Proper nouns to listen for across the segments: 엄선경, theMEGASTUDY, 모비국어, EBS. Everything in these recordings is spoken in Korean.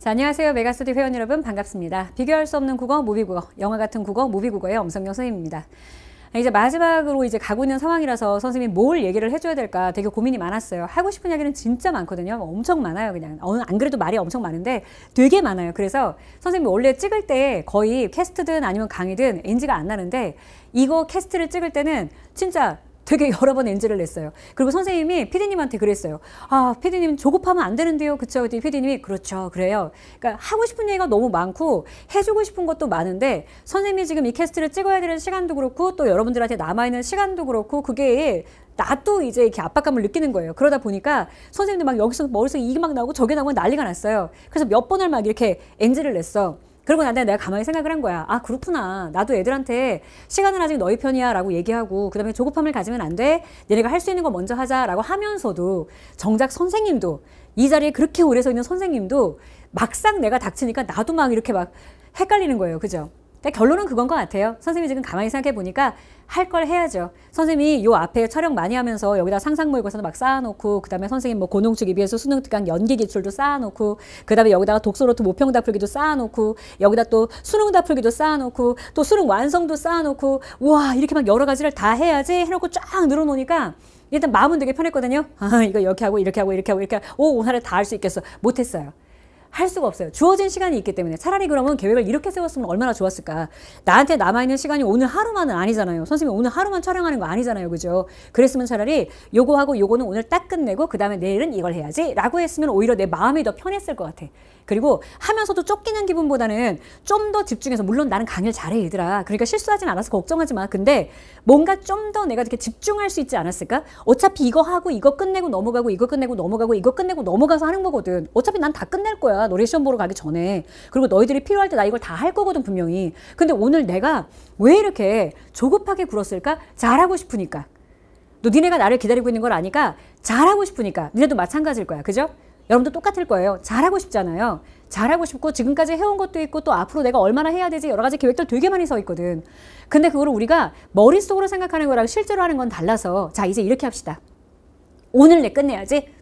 자, 안녕하세요. 메가스터디 회원 여러분 반갑습니다. 비교할 수 없는 국어, 모비국어, 영화 같은 국어, 모비국어의 엄선경 선생님입니다. 이제 마지막으로 이제 가고 있는 상황이라서 선생님이 뭘 얘기를 해줘야 될까 되게 고민이 많았어요. 하고 싶은 이야기는 진짜 많거든요. 엄청 많아요. 그냥 안 그래도 말이 엄청 많은데 되게 많아요. 그래서 선생님이 원래 찍을 때 거의 캐스트든 아니면 강의든 NG가 안 나는데 이거 캐스트를 찍을 때는 진짜 되게 여러 번 NG를 냈어요. 그리고 선생님이 PD님한테 그랬어요. 아, PD님 조급하면 안 되는데요. 그쵸? 그랬더니 PD님이 그렇죠. 그래요. 그러니까 하고 싶은 얘기가 너무 많고 해주고 싶은 것도 많은데 선생님이 지금 이 캐스트를 찍어야 되는 시간도 그렇고 또 여러분들한테 남아있는 시간도 그렇고 그게 나도 이제 이렇게 압박감을 느끼는 거예요. 그러다 보니까 선생님도 막 여기서 머릿속에 이게 막 나오고 저게 나오고 난리가 났어요. 그래서 몇 번을 막 이렇게 NG를 냈어. 그러고 난 다음에 내가 가만히 생각을 한 거야. 아, 그렇구나. 나도 애들한테 시간은 아직 너희 편이야 라고 얘기하고 그 다음에 조급함을 가지면 안 돼. 얘네가 할 수 있는 거 먼저 하자 라고 하면서도 정작 선생님도 이 자리에 그렇게 오래 서 있는 선생님도 막상 내가 닥치니까 나도 막 이렇게 막 헷갈리는 거예요. 그죠? 그러니까 결론은 그건 것 같아요. 선생님이 지금 가만히 생각해 보니까 할 걸 해야죠. 선생님이 요 앞에 촬영 많이 하면서 여기다 상상모의고사도 막 쌓아놓고 그 다음에 선생님 뭐 고농축 EBS 수능 특강 연기 기출도 쌓아놓고 그 다음에 여기다가 독서노트 모평답 풀기도 쌓아놓고 여기다 또 수능답 풀기도 쌓아놓고 또 수능 완성도 쌓아놓고 와 이렇게 막 여러 가지를 다 해야지 해놓고 쫙 늘어놓으니까 일단 마음은 되게 편했거든요. 아, 이거 이렇게 하고 이렇게 하고 이렇게 하고 이렇게 하고 오 오늘 다 할 수 있겠어. 못했어요. 할 수가 없어요. 주어진 시간이 있기 때문에. 차라리 그러면 계획을 이렇게 세웠으면 얼마나 좋았을까. 나한테 남아있는 시간이 오늘 하루만은 아니잖아요. 선생님 오늘 하루만 촬영하는 거 아니잖아요. 그죠? 그랬으면 차라리 요거하고 요거는 오늘 딱 끝내고 그 다음에 내일은 이걸 해야지 라고 했으면 오히려 내 마음이 더 편했을 것 같아. 그리고 하면서도 쫓기는 기분보다는 좀 더 집중해서 물론 나는 강의를 잘해 얘들아. 그러니까 실수하진 않아서 걱정하지 마. 근데 뭔가 좀 더 내가 이렇게 집중할 수 있지 않았을까? 어차피 이거 하고 이거 끝내고 넘어가고 이거 끝내고 넘어가고 이거 끝내고 넘어가서 하는 거거든. 어차피 난 다 끝낼 거야. 너네 시험 보러 가기 전에. 그리고 너희들이 필요할 때 나 이걸 다 할 거거든 분명히. 근데 오늘 내가 왜 이렇게 조급하게 굴었을까? 잘하고 싶으니까. 너 니네가 나를 기다리고 있는 걸 아니까 잘하고 싶으니까. 니네도 마찬가지일 거야. 그죠? 여러분도 똑같을 거예요. 잘하고 싶잖아요. 잘하고 싶고 지금까지 해온 것도 있고 또 앞으로 내가 얼마나 해야 되지 여러 가지 계획들 되게 많이 서 있거든. 근데 그거를 우리가 머릿속으로 생각하는 거랑 실제로 하는 건 달라서 자 이제 이렇게 합시다. 오늘 내 끝내야지.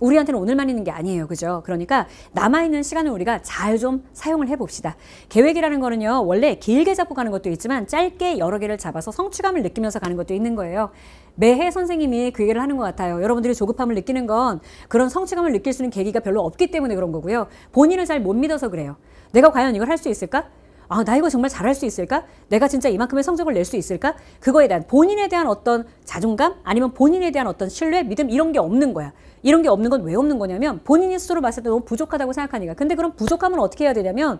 우리한테는 오늘만 있는 게 아니에요. 그죠? 그러니까 남아있는 시간을 우리가 잘 좀 사용을 해봅시다. 계획이라는 거는요. 원래 길게 잡고 가는 것도 있지만 짧게 여러 개를 잡아서 성취감을 느끼면서 가는 것도 있는 거예요. 매해 선생님이 그 얘기를 하는 것 같아요. 여러분들이 조급함을 느끼는 건 그런 성취감을 느낄 수 있는 계기가 별로 없기 때문에 그런 거고요. 본인을 잘 못 믿어서 그래요. 내가 과연 이걸 할 수 있을까? 아, 나 이거 정말 잘할 수 있을까? 내가 진짜 이만큼의 성적을 낼 수 있을까? 그거에 대한 본인에 대한 어떤 자존감 아니면 본인에 대한 어떤 신뢰, 믿음 이런 게 없는 거야. 이런 게 없는 건 왜 없는 거냐면 본인이 스스로 봤을 때 너무 부족하다고 생각하니까. 근데 그럼 부족함은 어떻게 해야 되냐면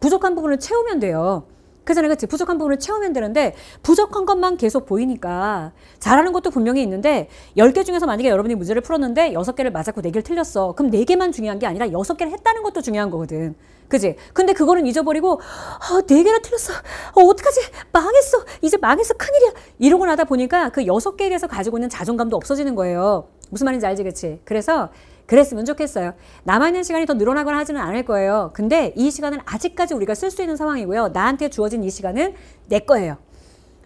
부족한 부분을 채우면 돼요. 그래서 내가 부족한 부분을 채우면 되는데 부족한 것만 계속 보이니까 잘하는 것도 분명히 있는데 10개 중에서 만약에 여러분이 문제를 풀었는데 6개를 맞았고 4개를 틀렸어. 그럼 4개만 중요한 게 아니라 6개를 했다는 것도 중요한 거거든. 그지? 근데 그거는 잊어버리고 4개나 틀렸어. 어떡하지? 망했어. 이제 망했어. 큰일이야. 이러고 나다 보니까 그 6개에 대해서 가지고 있는 자존감도 없어지는 거예요. 무슨 말인지 알지? 그치? 그래서 그랬으면 좋겠어요. 남아있는 시간이 더 늘어나거나 하지는 않을 거예요. 근데 이 시간은 아직까지 우리가 쓸 수 있는 상황이고요. 나한테 주어진 이 시간은 내 거예요.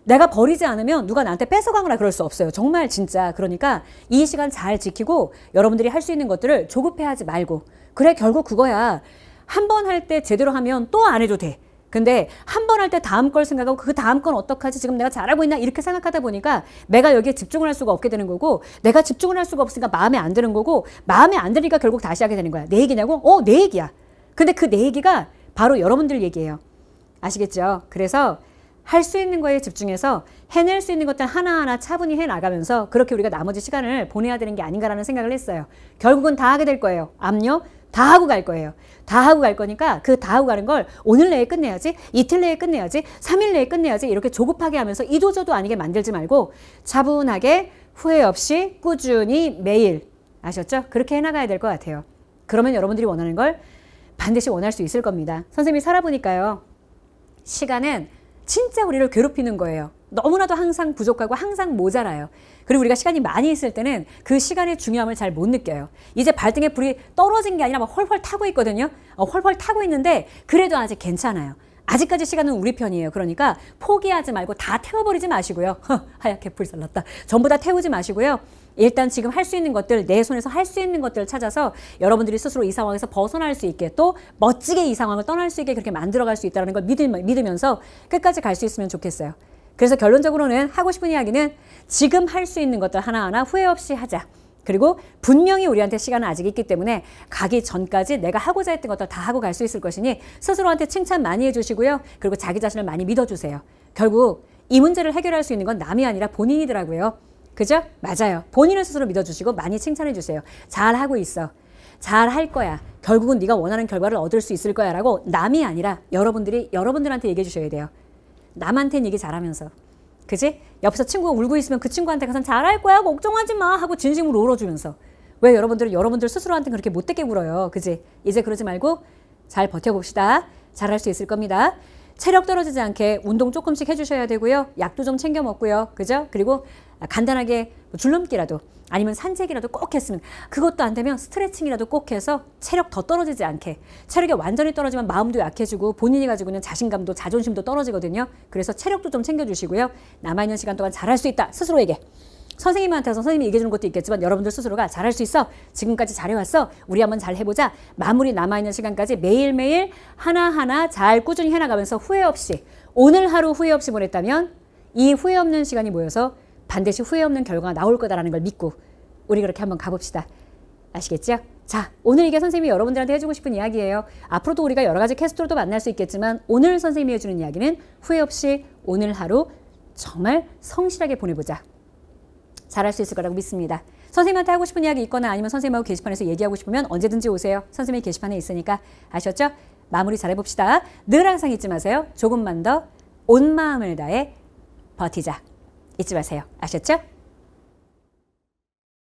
내가 버리지 않으면 누가 나한테 뺏어가거나 그럴 수 없어요. 정말 진짜. 그러니까 이 시간 잘 지키고 여러분들이 할 수 있는 것들을 조급해하지 말고. 그래 결국 그거야. 한 번 할 때 제대로 하면 또 안 해도 돼. 근데 한 번 할 때 다음 걸 생각하고 그 다음 건 어떡하지 지금 내가 잘하고 있나 이렇게 생각하다 보니까 내가 여기에 집중을 할 수가 없게 되는 거고 내가 집중을 할 수가 없으니까 마음에 안 드는 거고 마음에 안 드니까 결국 다시 하게 되는 거야. 내 얘기냐고? 내 얘기야. 근데 그 내 얘기가 바로 여러분들 얘기예요. 아시겠죠? 그래서 할 수 있는 거에 집중해서 해낼 수 있는 것들 하나하나 차분히 해나가면서 그렇게 우리가 나머지 시간을 보내야 되는 게 아닌가라는 생각을 했어요. 결국은 다 하게 될 거예요. 압력 다 하고 갈 거예요. 다 하고 갈 거니까 그 다 하고 가는 걸 오늘 내에 끝내야지, 이틀 내에 끝내야지, 3일 내에 끝내야지 이렇게 조급하게 하면서 이도저도 아니게 만들지 말고 차분하게 후회 없이 꾸준히 매일 아셨죠? 그렇게 해나가야 될 것 같아요. 그러면 여러분들이 원하는 걸 반드시 원할 수 있을 겁니다. 선생님이 살아보니까요. 시간은 진짜 우리를 괴롭히는 거예요. 너무나도 항상 부족하고 항상 모자라요. 그리고 우리가 시간이 많이 있을 때는 그 시간의 중요함을 잘 못 느껴요. 이제 발등에 불이 떨어진 게 아니라 막 헐헐 타고 있거든요. 헐헐 타고 있는데 그래도 아직 괜찮아요. 아직까지 시간은 우리 편이에요. 그러니까 포기하지 말고 다 태워버리지 마시고요. 하얗게 불살랐다. 전부 다 태우지 마시고요. 일단 지금 할 수 있는 것들, 내 손에서 할 수 있는 것들을 찾아서 여러분들이 스스로 이 상황에서 벗어날 수 있게, 또 멋지게 이 상황을 떠날 수 있게 그렇게 만들어갈 수 있다는 걸 믿으면서 끝까지 갈 수 있으면 좋겠어요. 그래서 결론적으로는 하고 싶은 이야기는 지금 할 수 있는 것들 하나하나 후회 없이 하자. 그리고 분명히 우리한테 시간은 아직 있기 때문에 가기 전까지 내가 하고자 했던 것들 다 하고 갈 수 있을 것이니 스스로한테 칭찬 많이 해주시고요. 그리고 자기 자신을 많이 믿어주세요. 결국 이 문제를 해결할 수 있는 건 남이 아니라 본인이더라고요. 그죠? 맞아요. 본인을 스스로 믿어주시고 많이 칭찬해주세요. 잘하고 있어. 잘할 거야. 결국은 네가 원하는 결과를 얻을 수 있을 거야 라고 남이 아니라 여러분들이 여러분들한테 얘기해 주셔야 돼요. 남한테는 얘기 잘하면서. 그지? 옆에서 친구가 울고 있으면 그 친구한테 가서 잘할 거야 걱정하지 마 하고 진심으로 울어주면서. 왜 여러분들은 여러분들 스스로한테 그렇게 못되게 울어요. 그지? 이제 그러지 말고 잘 버텨봅시다. 잘할 수 있을 겁니다. 체력 떨어지지 않게 운동 조금씩 해주셔야 되고요. 약도 좀 챙겨 먹고요. 그죠? 그리고 간단하게 줄넘기라도 아니면 산책이라도 꼭 했으면, 그것도 안 되면 스트레칭이라도 꼭 해서 체력 더 떨어지지 않게. 체력이 완전히 떨어지면 마음도 약해지고 본인이 가지고 있는 자신감도 자존심도 떨어지거든요. 그래서 체력도 좀 챙겨주시고요. 남아있는 시간 동안 잘할 수 있다. 스스로에게. 선생님한테서 선생님이 얘기해주는 것도 있겠지만 여러분들 스스로가 잘할 수 있어. 지금까지 잘해왔어. 우리 한번 잘해보자. 마무리 남아있는 시간까지 매일매일 하나하나 잘 꾸준히 해나가면서 후회 없이, 오늘 하루 후회 없이 보냈다면 이 후회 없는 시간이 모여서 반드시 후회 없는 결과가 나올 거다라는 걸 믿고 우리 그렇게 한번 가봅시다. 아시겠죠? 자, 오늘 이게 선생님이 여러분들한테 해주고 싶은 이야기예요. 앞으로도 우리가 여러 가지 캐스트로도 만날 수 있겠지만 오늘 선생님이 해주는 이야기는 후회 없이 오늘 하루 정말 성실하게 보내보자. 잘할 수 있을 거라고 믿습니다. 선생님한테 하고 싶은 이야기 있거나 아니면 선생님하고 게시판에서 얘기하고 싶으면 언제든지 오세요. 선생님이 게시판에 있으니까. 아셨죠? 마무리 잘해봅시다. 늘 항상 잊지 마세요. 조금만 더 온 마음을 다해 버티자. 잊지 마세요. 아셨죠?